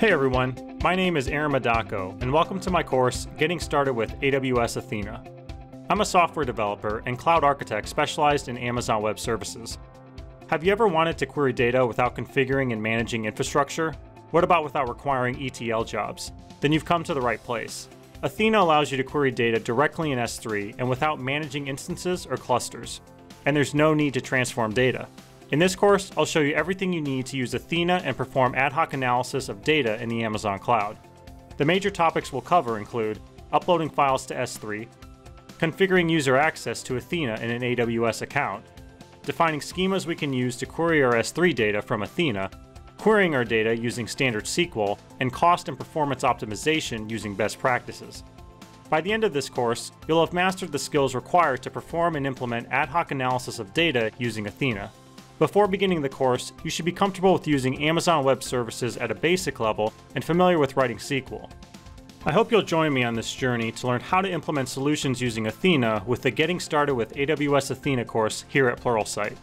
Hey everyone, my name is Aaron Medacco, and welcome to my course, Getting Started with AWS Athena. I'm a software developer and cloud architect specialized in Amazon Web Services. Have you ever wanted to query data without configuring and managing infrastructure? What about without requiring ETL jobs? Then you've come to the right place. Athena allows you to query data directly in S3 and without managing instances or clusters. And there's no need to transform data. In this course, I'll show you everything you need to use Athena and perform ad hoc analysis of data in the Amazon cloud. The major topics we'll cover include uploading files to S3, configuring user access to Athena in an AWS account, defining schemas we can use to query our S3 data from Athena, querying our data using standard SQL, and cost and performance optimization using best practices. By the end of this course, you'll have mastered the skills required to perform and implement ad hoc analysis of data using Athena. Before beginning the course, you should be comfortable with using Amazon Web Services at a basic level and familiar with writing SQL. I hope you'll join me on this journey to learn how to implement solutions using Athena with the Getting Started with AWS Athena course here at Pluralsight.